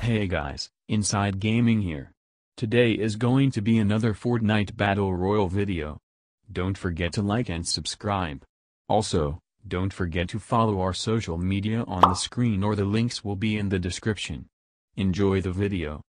Hey guys, Inside Gaming here. Today is going to be another Fortnite Battle Royale video. Don't forget to like and subscribe. Also, don't forget to follow our social media on the screen or the links will be in the description. Enjoy the video.